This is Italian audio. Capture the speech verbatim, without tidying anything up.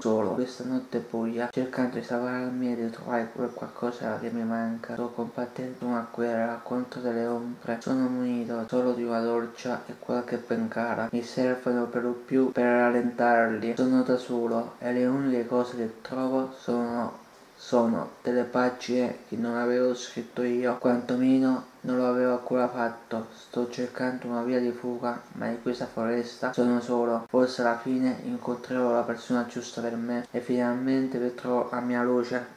solo. Questa notte buia, cercando di salvarmi ed trovare qualcosa che mi manca, sto combattendo una guerra contro delle ombre. Sono munito solo di una torcia e qualche pencara, mi servono per lo più per rallentarli. Sono da solo e le uniche cose che trovo sono sono delle pagine che non avevo scritto io, quantomeno non lo avevo ancora fatto. Sto cercando una via di fuga, ma in questa foresta sono solo. Forse alla fine incontrerò la persona giusta per me e finalmente vedrò la mia luce.